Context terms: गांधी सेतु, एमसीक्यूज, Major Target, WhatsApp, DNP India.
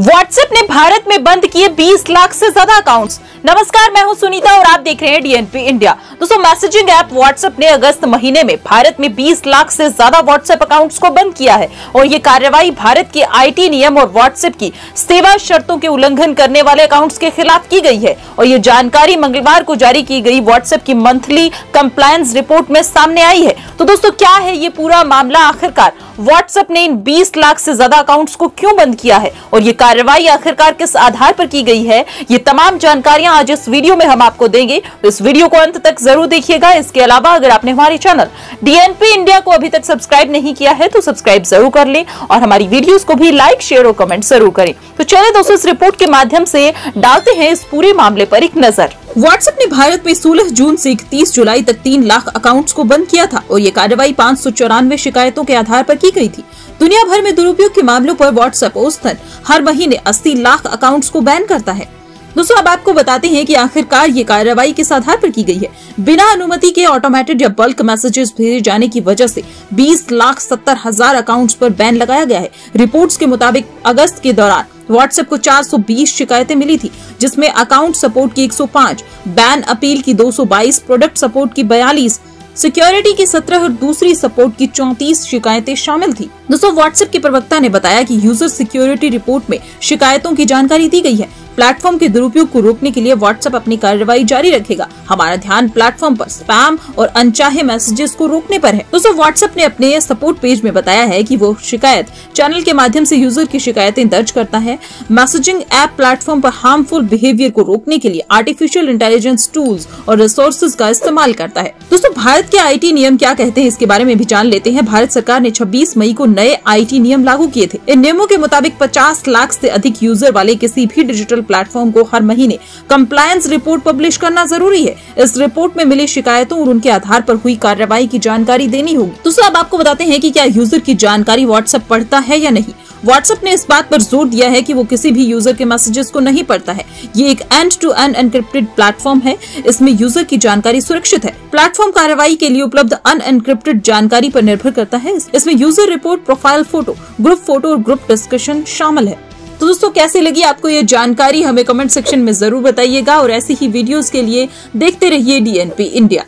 WhatsApp ने भारत में बंद किए 20 लाख से ज्यादा अकाउंट्स। नमस्कार, मैं हूं सुनीता और आप देख रहे हैं डीएनपी इंडिया। दोस्तों, मैसेजिंग ऐप व्हाट्सएप ने अगस्त महीने में भारत में 20 लाख से ज्यादा व्हाट्सएप अकाउंट्स को बंद किया है और ये कार्रवाई भारत के आईटी नियम और व्हाट्सएप की सेवा शर्तों के उल्लंघन करने वाले अकाउंट्स के खिलाफ की गई है। और ये जानकारी मंगलवार को जारी की गई व्हाट्सएप की मंथली कंप्लायंस रिपोर्ट में सामने आई है। तो दोस्तों, क्या है ये पूरा मामला? आखिरकार व्हाट्सएप ने इन 20 लाख से ज्यादा अकाउंट्स को क्यों बंद किया है और ये कार्रवाई आखिरकार किस आधार पर की गई है, ये तमाम जानकारियां आज इस वीडियो में हम आपको देंगे। तो इस वीडियो को अंत तक जरूर देखिएगा। इसके अलावा अगर आपने हमारे चैनल डीएनपी इंडिया को अभी तक सब्सक्राइब नहीं किया है तो सब्सक्राइब जरूर कर लें और हमारी वीडियोस को भी लाइक, शेयर और कमेंट जरूर करें। तो चलिए दोस्तों, इस रिपोर्ट के माध्यम से डालते हैं इस पूरे मामले पर एक नजर। व्हाट्सएप ने भारत में 16 जून से 31 जुलाई तक 3 लाख अकाउंट्स को बंद किया था और ये कार्रवाई 594 शिकायतों के आधार पर की गई थी। दुनिया भर में दुरुपयोग के मामलों पर व्हाट्सएप औसतन हर महीने 80 लाख अकाउंट्स को बैन करता है। दोस्तों, अब आपको बताते हैं कि आखिरकार ये कार्रवाई किस आधार पर की गई है। बिना अनुमति के ऑटोमेटेड या बल्क मैसेजेस भेजे जाने की वजह से 20,70,000 अकाउंट्स पर बैन लगाया गया है। रिपोर्ट्स के मुताबिक अगस्त के दौरान व्हाट्सएप को 420 शिकायतें मिली थी, जिसमें अकाउंट सपोर्ट की 105, बैन अपील की 222, प्रोडक्ट सपोर्ट की 42, सिक्योरिटी की 17 और दूसरी सपोर्ट की 34 शिकायतें शामिल थी। दोस्तों, व्हाट्सएप के प्रवक्ता ने बताया कि यूजर सिक्योरिटी रिपोर्ट में शिकायतों की जानकारी दी गई है। प्लेटफॉर्म के दुरुपयोग को रोकने के लिए व्हाट्सएप अपनी कार्रवाई जारी रखेगा। हमारा ध्यान प्लेटफॉर्म पर स्पैम और अनचाहे मैसेजेस को रोकने पर है। दोस्तों, व्हाट्सएप ने अपने सपोर्ट पेज में बताया है कि वो शिकायत चैनल के माध्यम से यूजर की शिकायतें दर्ज करता है। मैसेजिंग ऐप प्लेटफॉर्म पर हार्मफुल बिहेवियर को रोकने के लिए आर्टिफिशियल इंटेलिजेंस टूल्स और रिसोर्सेज का इस्तेमाल करता है। दोस्तों, भारत के आई टी नियम क्या कहते हैं इसके बारे में भी जान लेते हैं। भारत सरकार ने 26 मई को नए आई टी नियम लागू किए थे। इन नियमों के मुताबिक 50 लाख से अधिक यूजर वाले किसी भी डिजिटल प्लेटफॉर्म को हर महीने कंप्लायंस रिपोर्ट पब्लिश करना जरूरी है। इस रिपोर्ट में मिली शिकायतों और उनके आधार पर हुई कार्रवाई की जानकारी देनी होगी। दोस्तों, अब आपको बताते हैं कि क्या यूजर की जानकारी व्हाट्सएप पढ़ता है या नहीं। व्हाट्सएप ने इस बात पर जोर दिया है कि वो किसी भी यूजर के मैसेजेस को नहीं पढ़ता है। ये एक end to end encrypted platform है। इसमें यूजर की जानकारी सुरक्षित है। प्लेटफॉर्म कार्रवाई के लिए उपलब्ध अनएनक्रिप्टेड जानकारी पर निर्भर करता है। इसमें user report, profile photo, group और ग्रुप डिस्कशन शामिल है। तो दोस्तों, कैसे लगी आपको ये जानकारी? हमें कमेंट सेक्शन में जरूर बताइएगा और ऐसी ही वीडियोस के लिए देखते रहिए डीएनपी इंडिया।